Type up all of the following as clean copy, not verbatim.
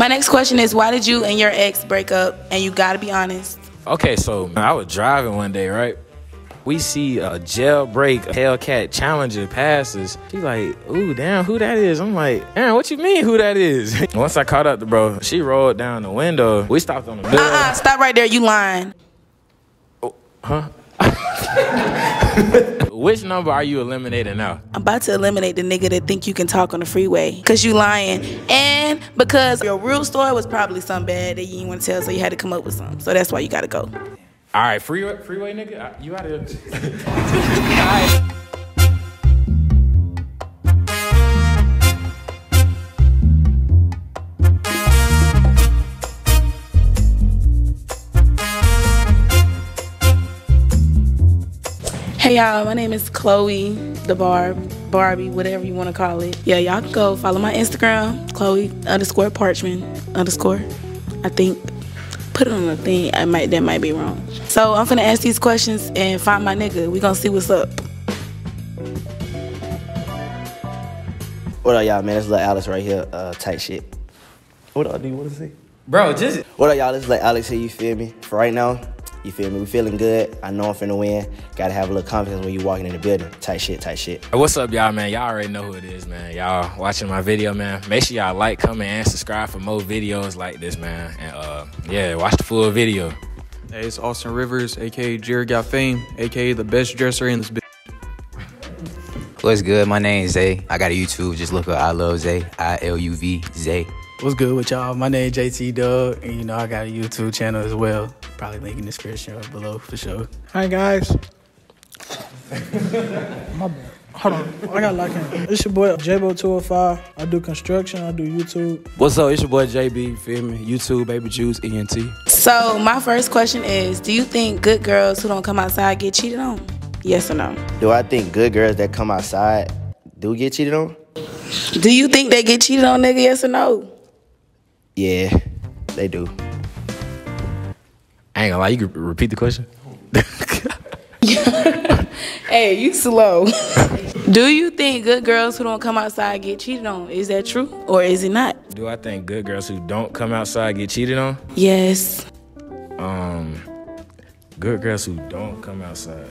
My next question is, why did you and your ex break up? And you gotta be honest. Okay, so I was driving one day, right? We see a jailbreak Hellcat Challenger passes. She's like, ooh, damn, who that is? I'm like, damn, what you mean who that is? Once I caught up to bro, she rolled down the window. We stopped on the bed. Stop right there, you lying. Oh, huh? Which number are you eliminating now? I'm about to eliminate the nigga that think you can talk on the freeway. 'Cause you lying. And because your real story was probably something bad that you didn't want to tell, so you had to come up with something. So that's why you gotta go. All right, freeway nigga, you out of here. All right. Hey y'all, my name is Chloe, the Barb, Barbie, whatever you want to call it. Yeah, y'all can go follow my Instagram, Chloe_Parchman_ I think. Put it on the thing, that might be wrong. So I'm finna ask these questions and find my nigga. We gonna see what's up. What up y'all, man? It's Lil Alex right here, tight shit. What up, do you wanna see? Bro, just. What up y'all, this is Lil Alex here, you feel me? For right now, you feel me? We feeling good. I know I'm finna win. Gotta have a little confidence when you walking in the building. Tight shit, tight shit. What's up, y'all, man? Y'all already know who it is, man. Y'all watching my video, man. Make sure y'all like, comment, and subscribe for more videos like this, man. And yeah, watch the full video. Hey, it's Austin Rivers, a.k.a. Jerry Got Fame, a.k.a. the best dresser in this bitch. What's good? My name is Zay. I got a YouTube. Just look up iluvzayy, I-L-U-V-Zay. What's good with y'all? My name is Jt Dubb, and you know I got a YouTube channel as well. Probably link in the description or below for sure. Hi guys. My bad. Hold on, I got locked in. It's your boy Jaybo205. I do construction. I do YouTube. What's up? It's your boy JB. Feel me? YouTube, Baby Juice Ent. So my first question is: do you think good girls who don't come outside get cheated on? Yes or no? Do I think good girls that come outside do get cheated on? Do you think they get cheated on, nigga? Yes or no? Yeah, they do. I ain't gonna lie, you could repeat the question? Hey, you slow. Do you think good girls who don't come outside get cheated on? Is that true or is it not? Do I think good girls who don't come outside get cheated on? Yes. Good girls who don't come outside.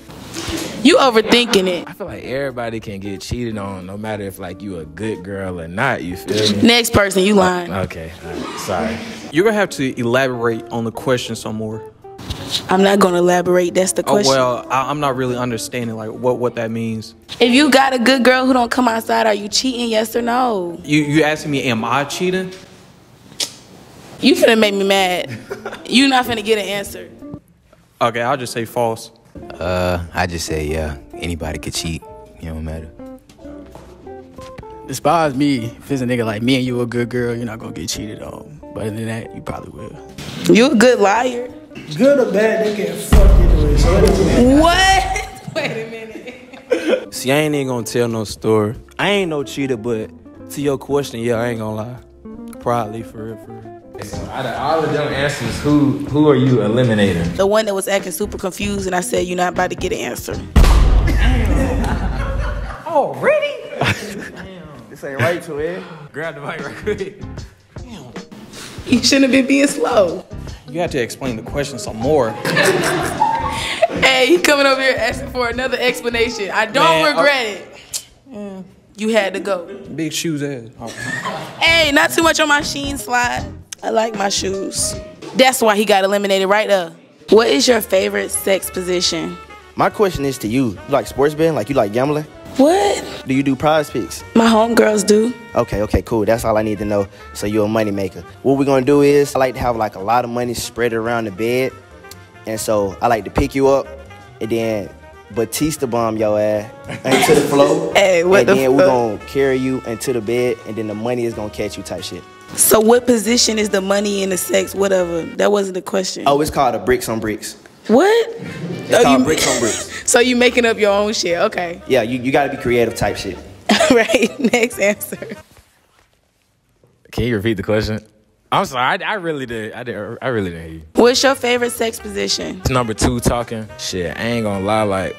You overthinking it. I feel like everybody can get cheated on, no matter if like you a good girl or not. You feel me? Next person, you lying. Okay, all right. Sorry. You're gonna have to elaborate on the question some more. I'm not gonna elaborate. That's the question. Oh well, I'm not really understanding like what that means. If you got a good girl who don't come outside, are you cheating? Yes or no? You asking me, am I cheating? You finna make me mad. You not finna get an answer. Okay, I'll just say false. I just say, yeah, anybody could cheat. It don't matter. As far as me, if it's a nigga like me and you a good girl, you're not gonna get cheated on. But other than that, you probably will. You a good liar. Good or bad, they can fuck you to it. What? Wait a minute. See, I ain't even gonna tell no story. I ain't no cheater, but to your question, yeah, I ain't gonna lie. Probably, for real, for real. Out of all of them answers, who are you eliminating? The one that was acting super confused, and I said, you're not about to get an answer. Damn. Already? Damn. This ain't right to it. Grab the mic right quick. Damn. You shouldn't have been being slow. You have to explain the question some more. Hey, he coming over here asking for another explanation. I don't regret it. Yeah. You had to go. Big shoes ass. Oh. Hey, not too much on my sheen slide. I like my shoes. That's why he got eliminated right there. What is your favorite sex position? My question is to you. You like sports betting? Like you like gambling? What? Do you do prize picks? My homegirls do. Okay, okay, cool. That's all I need to know. So you're a money maker. What we're going to do is I like to have like a lot of money spread around the bed. And so I like to pick you up and then Batista bomb your ass into the floor. Hey, what the fuck? And then we're going to carry you into the bed and then the money is going to catch you type shit. So what position is the money in the sex, whatever? That wasn't the question. Oh, it's called a bricks on bricks. What? It's called bricks on bricks. So you making up your own shit, okay. Yeah, you got to be creative type shit. All right, next answer. Can you repeat the question? I'm sorry, I really didn't hear you. What's your favorite sex position? It's number 2 talking. Shit, I ain't gonna lie, like,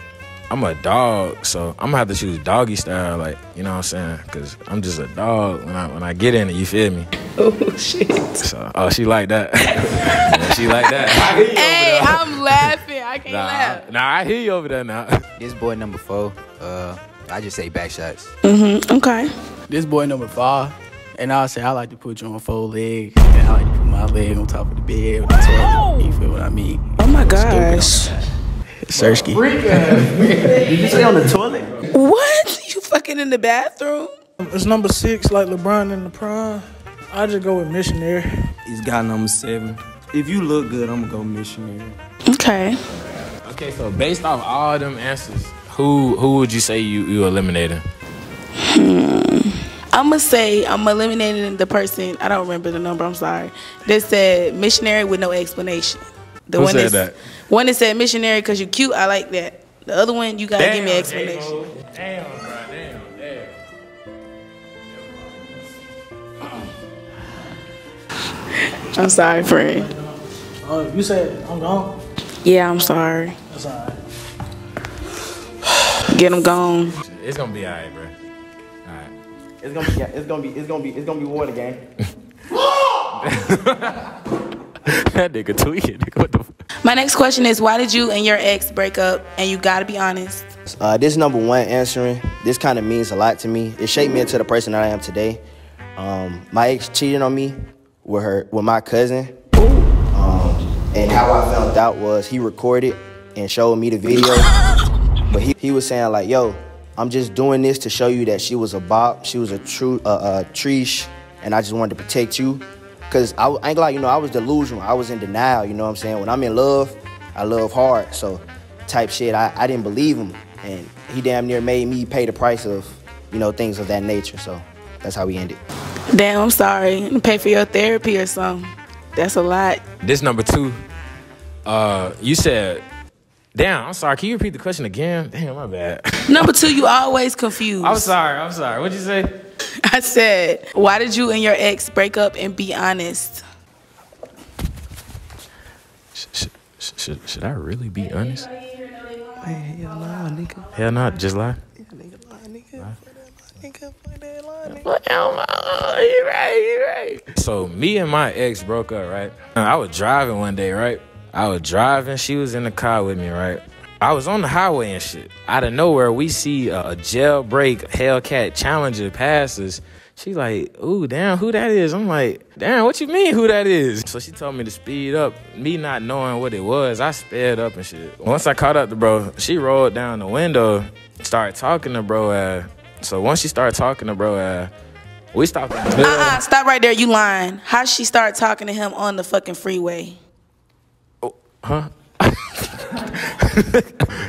I'm a dog, so I'm gonna have to choose doggy style, like, you know what I'm saying? Cause I'm just a dog when I get in it, you feel me? Oh shit. So, oh, she like that. Yeah, she like that. I hear you. Hey, over there. I'm laughing. I can't laugh. Nah, I hear you over there now. This boy number 4, I just say back shots. Mm-hmm. Okay. This boy number 5, and I'll say I like to put you on 4 legs, and I like to put my leg on top of the bed with the toilet. You feel what I mean? Oh my gosh. Sersky. Did you say on the toilet? What? You fucking in the bathroom? It's number 6, like LeBron in the prime. I just go with missionary. He's got number 7. If you look good, I'm gonna go missionary. Okay. Okay, so based off all them answers, who would you say you eliminated? I'ma say I'm eliminating the person, I don't remember the number, I'm sorry, that said missionary with no explanation. The who one said that? One that said missionary because you're cute, I like that. The other one, you gotta give me an explanation. Damn, bro, damn. I'm sorry, friend. You said I'm gone? Yeah, I'm sorry. That's all right. Get him gone. It's gonna be all right, bro. All right. It's gonna be water game. That nigga tweaking. What the fuck? My next question is, why did you and your ex break up? And you gotta be honest. This number 1 answering. This kind of means a lot to me. It shaped me into the person that I am today. My ex cheated on me with my cousin. And how I found out was he recorded and showed me the video. But he was saying like, yo, I'm just doing this to show you that she was a bop. She was a true treesh, and I just wanted to protect you. Cause I ain't like, you know, I was delusional. I was in denial, you know what I'm saying? When I'm in love, I love hard. So type shit, I didn't believe him. And he damn near made me pay the price of, you know, things of that nature. So that's how we ended. Damn, I'm sorry. You pay for your therapy or something. That's a lot. This number 2, you said, damn, I'm sorry, can you repeat the question again? Damn, my bad. Number 2, you always confused. I'm sorry. What'd you say? I said, why did you and your ex break up and be honest? Should I really be honest? Hell nah, nigga. Hell nah, just lie? Yeah, nigga, lie, nigga. Lie. Nigga, fuck that, lie, nigga. You right, you right. So, me and my ex broke up, right? I was driving one day, right? She was in the car with me, right? I was on the highway and shit. Out of nowhere, we see a jailbreak Hellcat Challenger passes. She's like, ooh, damn, who that is? I'm like, damn, what you mean who that is? So she told me to speed up. Me not knowing what it was, I sped up and shit. Once I caught up to bro, she rolled down the window, started talking to bro. So once she started talking to bro, we stopped. Stop right there, you lying. How she start talking to him on the fucking freeway? Oh, huh?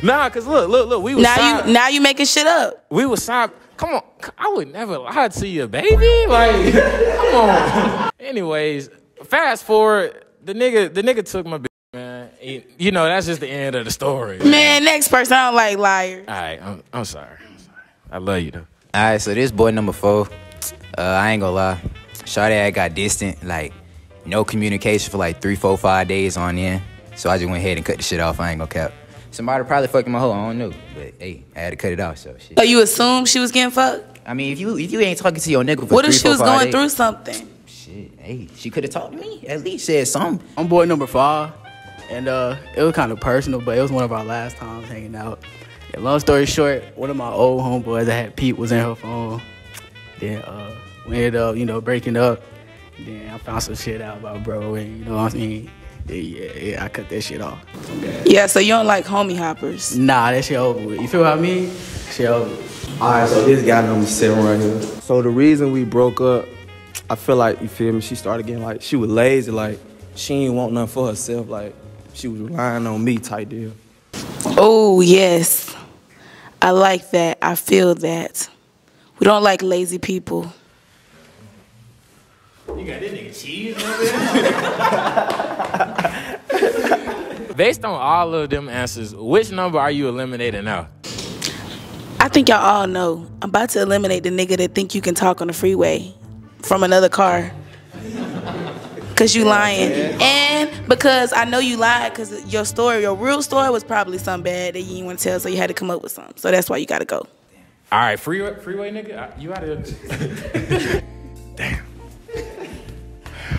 Nah, cause look, we was now you making shit up. We was side. Come on, I would never lie to you, baby. Like, come on. Anyways, fast forward. The nigga took my bitch, man. You know, that's just the end of the story. Man, next person. I don't like liars. All right, I'm sorry. I love you though. All right, so this boy number 4. I ain't gonna lie. Shawty had got distant, like no communication for like 3, 4, 5 days on end. So I just went ahead and cut the shit off. I ain't gonna cap. Somebody probably fucking my hoe, I don't know. But hey, I had to cut it off, so shit. So you assumed she was getting fucked? I mean, if you ain't talking to your nigga for 3, 4, 5 days. What if she was going through something? Shit, hey, she could have talked to me. At least said something. I'm boy number 5, and it was kind of personal, but it was one of our last times hanging out. And long story short, one of my old homeboys I had peeped was in her phone. Then we ended up, you know, breaking up. Then I found some shit out about bro, and you know what I mean? Yeah, I cut that shit off. Okay. Yeah, so you don't like homie hoppers? Nah, that shit over with. You feel what I mean? Shit over with. All right, so this guy number 7 right here. So the reason we broke up, I feel like, you feel me, she started getting like, she was lazy, like, she ain't want nothing for herself, like, she was relying on me type deal. Oh, yes. I like that. I feel that. We don't like lazy people. You got that nigga cheese over there? Based on all of them answers, which number are you eliminating now? I think y'all all know. I'm about to eliminate the nigga that think you can talk on the freeway from another car. Because you lying. Yeah. And because I know you lied, because your story, your real story was probably something bad that you didn't want to tell, so you had to come up with something. So that's why you got to go. All right, freeway nigga, you out of here. Damn.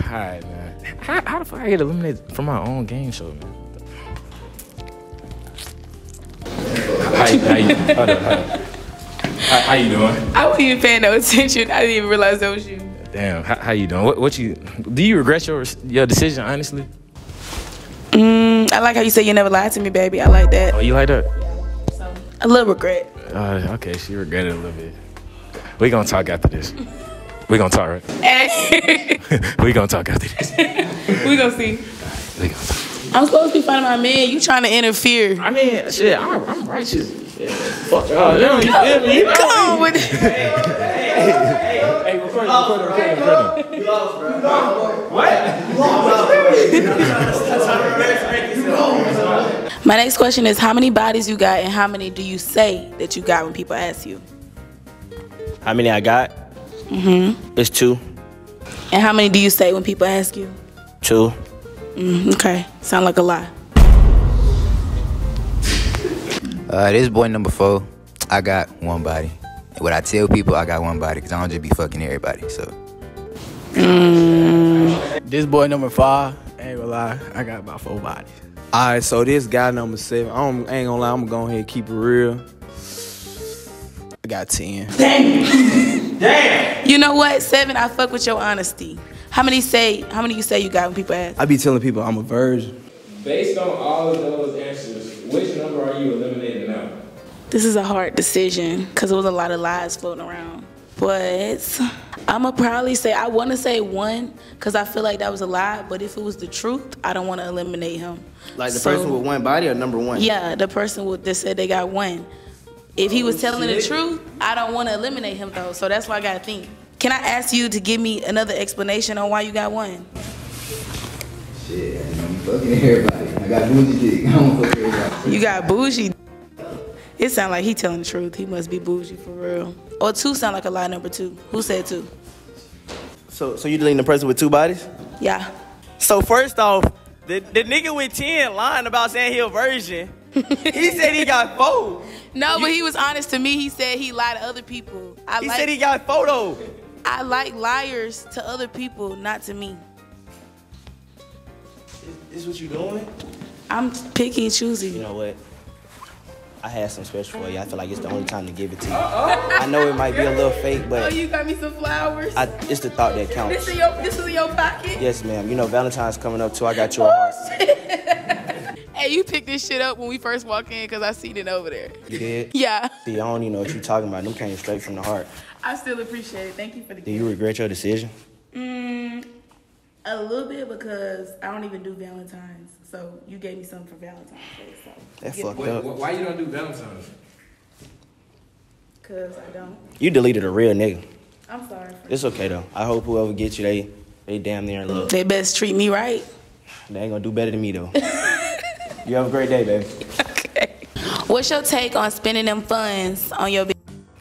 All right, man. How the fuck I get eliminated from my own game show, man? How you doing? I wasn't even paying no attention. I didn't even realize that was you. Damn, how you doing? Do you regret your decision, honestly? I like how you say you never lied to me, baby. I like that. Oh, you like that? Yeah. So, a little regret. Okay, she regretted a little bit. We gonna talk after this. We gonna talk, right? Hey. We gonna talk after this. We gonna see. We gonna talk. I'm supposed to be finding my man. You trying to interfere. I mean, shit, I'm righteous. Yeah. Fuck y'all. Come on with it. Hey, record. You lost, bro. What? You lost. My next question is, how many bodies you got and how many do you say that you got when people ask you? How many I got? Mm-hmm. It's 2. And how many do you say when people ask you? 2. Okay, sound like a lie. This boy number 4, I got 1 body. What I tell people, I got 1 body, because I don't just be fucking everybody, so. This boy number 5, I ain't gonna lie, I got about 4 bodies. Alright, so this guy number 7, I ain't gonna lie, I'm gonna go ahead and keep it real. I got 10. Damn! Damn! You know what, 7, I fuck with your honesty. How many you say you got when people ask? I be telling people I'm a virgin. Based on all of those answers, which number are you eliminating now? This is a hard decision because there was a lot of lies floating around. But I'ma probably say, I wanna say 1 because I feel like that was a lie, but if it was the truth, I don't wanna eliminate him. Like the person with 1 body or number 1? Yeah, the person that said they got 1. If he was telling the truth, I don't wanna eliminate him though, so that's why I gotta think. Can I ask you to give me another explanation on why you got 1? Shit, I know you fucking everybody. I got bougie dick. I don't fuck everybody. You got bougie. It sound like he telling the truth. He must be bougie for real. Or 2 sound like a lie, number 2. Who said 2? So you deleting the person with 2 bodies? Yeah. So first off, the nigga with 10 lying about saying he a virgin. He said he got 4. No, but he was honest to me. He said he lied to other people. He said he got 4 though. I like liars to other people, not to me. Is what you doing? I'm picky and choosy. You know what? I had some special for you. I feel like it's the only time to give it to you. I know it might be a little fake, but... Oh, you got me some flowers? It's the thought that counts. This is your pocket? Yes, ma'am. You know, Valentine's coming up, too. I got your heart. Hey, you picked this shit up when we first walked in because I seen it over there. You did? Yeah. See, I don't even know what you're talking about. Them came straight from the heart. I still appreciate it. Thank you for the gift. Do you regret your decision? A little bit because I don't even do Valentine's. So you gave me something for Valentine's Day. So that's fucked up. Why you don't do Valentine's? Because I don't. You deleted a real nigga. I'm sorry. It's okay, though. I hope whoever gets you, they damn near in love. They best treat me right. They ain't going to do better than me, though. You have a great day, baby. Okay. What's your take on spending them funds on your bitch?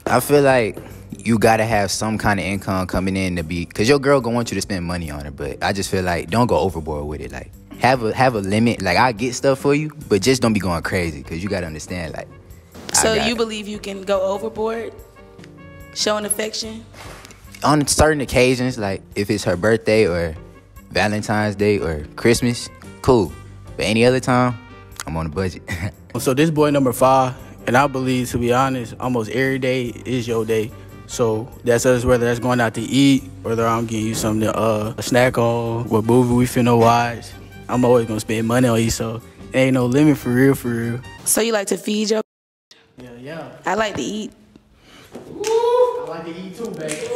I feel like... you gotta have some kind of income coming in to be, cause your girl gonna want you to spend money on her, but I just feel like don't go overboard with it. Like have a limit. Like I get stuff for you, but just don't be going crazy, cause you gotta understand. Like, so you believe you can go overboard, showing affection? On certain occasions, like if it's her birthday or Valentine's Day or Christmas, cool. But any other time, I'm on a budget. So this boy number 5, and I believe, to be honest, almost every day is your day. So that's us, whether that's going out to eat, whether I'm getting you something to snack on, what movie we finna watch. I'm always gonna spend money on you, so there ain't no limit for real, for real. So you like to feed your? Yeah. I like to eat. Ooh. I like to eat too, baby.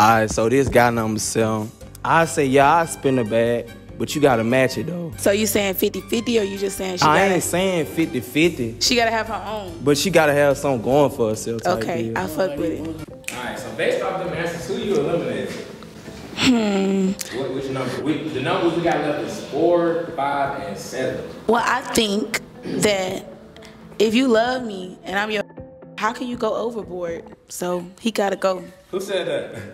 Alright, so this guy number 7, I say, yeah, I spend a bag, but you gotta match it though. So you saying 50-50 or you just saying she I ain't saying 50-50. She gotta have her own. But she gotta have something going for herself. Okay, I fuck with it. Alright, so based off them answers, who you eliminated? Which number? The numbers we got left is 4, 5, and 7. Well, I think that if you love me and I'm your, how can you go overboard? So he gotta go. Who said that?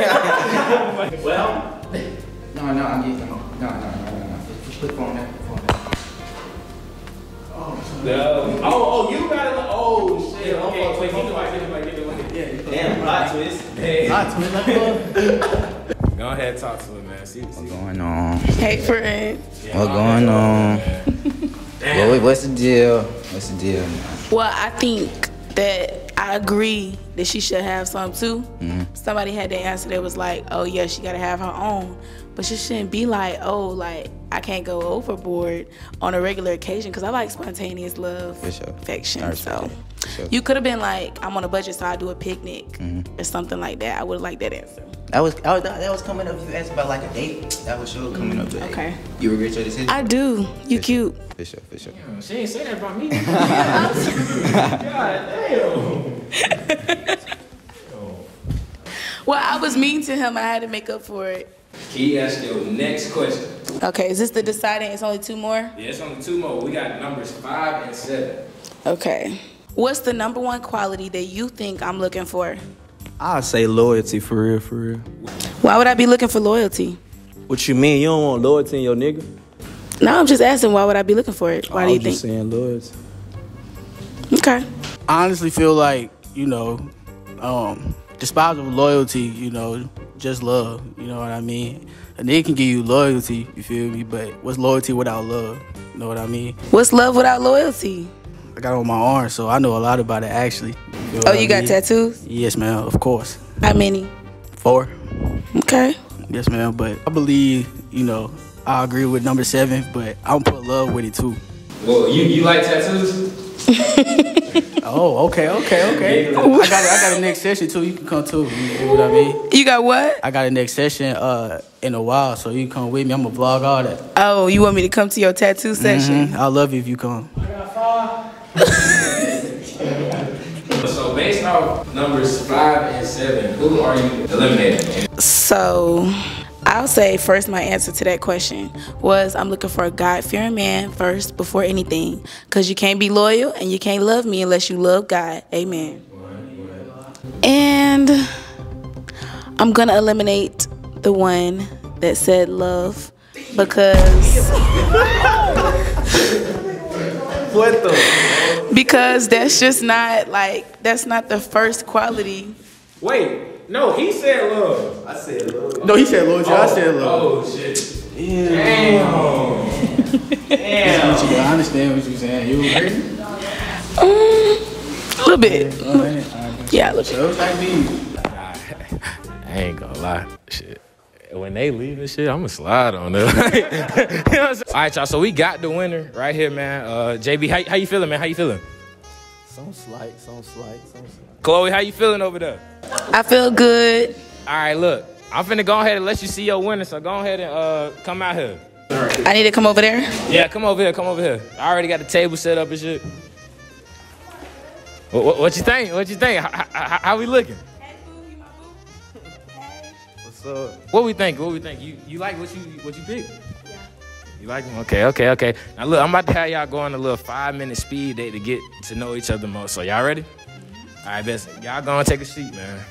Well, no, I'm using them. No. Just put the phone there. Oh, no. Oh, you got it. Oh, shit. Okay, wait, get it. Damn, plot twist. Go ahead and talk to her, man. See what's going on. Hey, friend. Yeah, what's going on? Well, what's the deal? What's the deal, man? Well, I think that I agree that she should have some too. Somebody had the answer that was like, oh yeah, she gotta have her own, but she shouldn't be like, oh, like I can't go overboard on a regular occasion, because I like spontaneous love, affection. So you could have been like, I'm on a budget, so I do a picnic or something like that. I would like that answer. That was coming up. You asked about like a date. That was your coming up. Okay. You regret your decision? I do. You cute. For sure. Yeah, she ain't say that about me. God damn. Well, I was mean to him. I had to make up for it. He asked your next question. Okay, is this the deciding? It's only two more? Yeah, it's only two more. We got numbers 5 and 7. Okay. What's the number one quality that you think I'm looking for? I'll say loyalty, for real. Why would I be looking for loyalty? What you mean? You don't want loyalty in your nigga? No, I'm just asking, why would I be looking for it? Why do you think? I'm just saying loyalty. Okay. I honestly feel like, you know, despite of loyalty, you know, just love. You know what I mean? A nigga can give you loyalty, you feel me? But what's loyalty without love? You know what I mean? What's love without loyalty? I got it on my arm, so I know a lot about it, actually. You know got tattoos? Yes, ma'am, of course. How many? 4. Okay. Yes, ma'am, but I believe, you know, I agree with number 7, but I'm put love with it, too. Well, you like tattoos? Oh, okay. I got a next session, too. You can come, too. You know what I mean? You got what? I got a next session in a while, so you can come with me. I'm going to vlog all that. Oh, you want me to come to your tattoo session? I love you if you come. I got 5. So based on numbers 5 and 7, who are you eliminating? So I'll say first, my answer to that question was I'm looking for a God-fearing man first before anything, because you can't be loyal and you can't love me unless you love God. Amen. And I'm gonna eliminate the one that said love, because because that's just not like, that's not the first quality. Wait, no, he said love. I said love. No, he said love. I said love. Oh shit. Damn. Damn. I understand what you're saying. You agree? A little bit. Yeah, a little bit. I ain't gonna lie. Shit. When they leave and shit, I'm gonna slide on them. All right, y'all. So we got the winner right here, man. JB, how you feeling, man? How you feeling? Some slight. Chloe, how you feeling over there? I feel good. All right, look, I'm finna go ahead and let you see your winner. So go ahead and come out here. I need to come over there. Yeah, come over here. I already got the table set up and shit. What you think? What you think? How we looking? So what we think? You like what you pick? Yeah. You like them? Okay. Now look, I'm about to have y'all go on a little 5-minute speed date to get to know each other more. So y'all ready? All right, best. Y'all go and take a seat, man.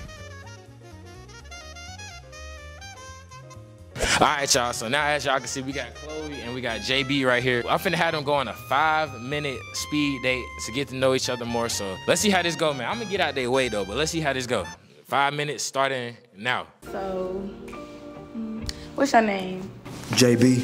All right, y'all. So now as y'all can see, we got Chloe and we got JB right here. I'm finna have them go on a 5-minute speed date to get to know each other more. So let's see how this go, man. I'm gonna get out their way though, but let's see how this go. 5 minutes starting now. So, what's your name? JB.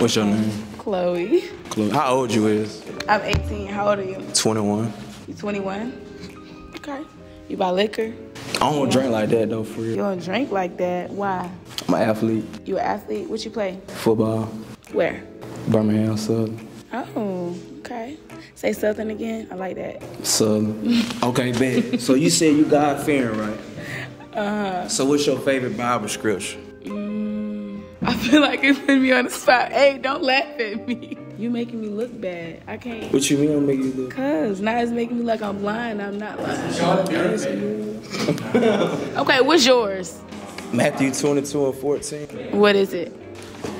What's your name? Chloe. How old you is? I'm 18. How old are you? 21. You 21? Okay. You buy liquor? I don't drink like that though, for real. You don't drink like that? Why? I'm an athlete. You an athlete? What you play? Football. Where? Birmingham Southern. Oh, okay. Say Southern again. I like that. Southern. Okay, bet. So you said you God-fearing, right? So what's your favorite Bible scripture? I feel like it put me on the spot. Hey, don't laugh at me. You making me look bad. I can't. What you mean I'm making you look bad? Cause now it's making me like I'm blind. I'm not lying. Okay, what's yours? Matthew 22:14. What is it?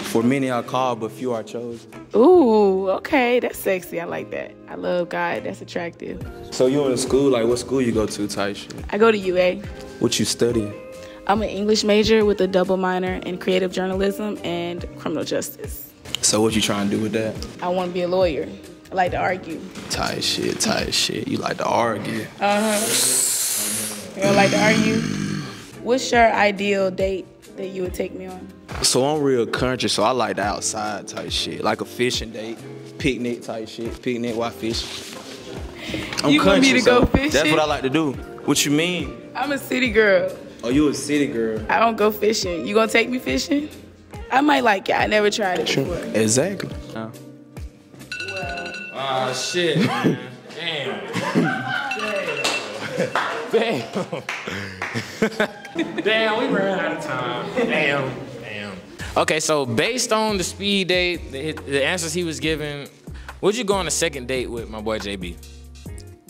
For many are called, but few are chosen. Ooh, okay, that's sexy. I like that. I love God. That's attractive. So you in school? Like, what school you go to, type shit? I go to UA. What you studying? I'm an English major with a double minor in creative journalism and criminal justice. So what you trying to do with that? I want to be a lawyer. I like to argue. Tight shit, tight shit. You like to argue. You don't like to argue? What's your ideal date that you would take me on? So I'm real country, so I like the outside type shit. Like a fishing date, picnic type shit. Picnic while fishing. I'm you country, want me to so go fishing? That's what I like to do. What you mean? I'm a city girl. Oh, you a city girl. I don't go fishing. You gonna take me fishing? I might like it. I never tried it before. Exactly. Oh. Well. Ah, shit, man. Damn. Damn. Damn, we ran out of time. Damn. Damn. Okay, so based on the speed date, the answers he was giving, would you go on a second date with my boy JB?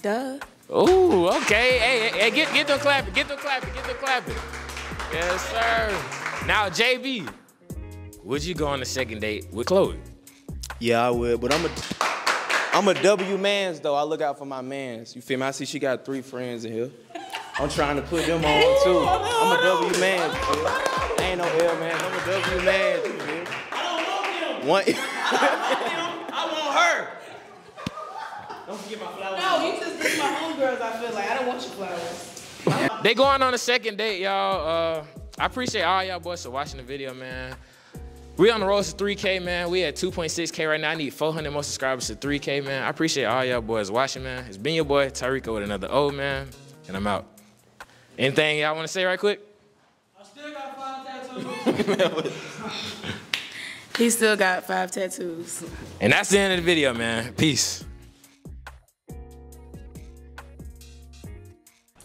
Duh. Ooh, okay. Hey, hey, get them clapping, get them clapping, get them clapping. Yes, sir. Now, JB, would you go on a second date with Chloe? Yeah, I would, but I'm a W man's though. I look out for my man's. You feel me? I see she got 3 friends in here. I'm trying to put them on too. I'm a W man. I ain't no L man. I'm a W man. I don't want them. I want her. Don't forget my flowers. No, you just get my homegirls, I feel like. I don't want your flowers. They going on a second date, y'all. I appreciate all y'all boys for watching the video, man. We on the road to 3K, man. We at 2.6K right now. I need 400 more subscribers to 3K, man. I appreciate all y'all boys watching, man. It's been your boy, Tyricoo, with another O, man. And I'm out. Anything y'all want to say right quick? I still got 5 tattoos. He still got 5 tattoos. And that's the end of the video, man. Peace.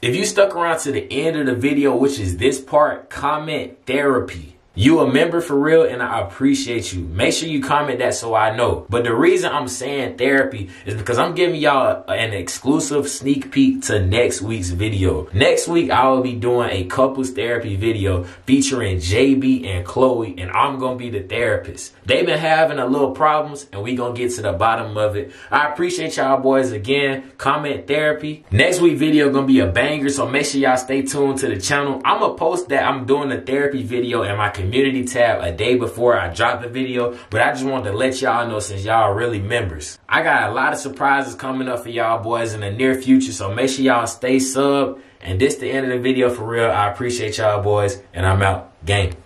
If you stuck around to the end of the video, which is this part, comment therapy. You a member for real, and I appreciate you. Make sure you comment that so I know. But the reason I'm saying therapy is because I'm giving y'all an exclusive sneak peek to next week's video. Next week, I will be doing a couples therapy video featuring JB and Chloe, and I'm going to be the therapist. They've been having a little problems, and we're going to get to the bottom of it. I appreciate y'all boys again. Comment therapy. Next week's video going to be a banger, so make sure y'all stay tuned to the channel. I'm going to post that I'm doing a therapy video in my community tab a day before I drop the video, but I just wanted to let y'all know since y'all are really members. I got a lot of surprises coming up for y'all boys in the near future, so make sure y'all stay sub. And this the end of the video for real. I appreciate y'all boys, and I'm out. Gang.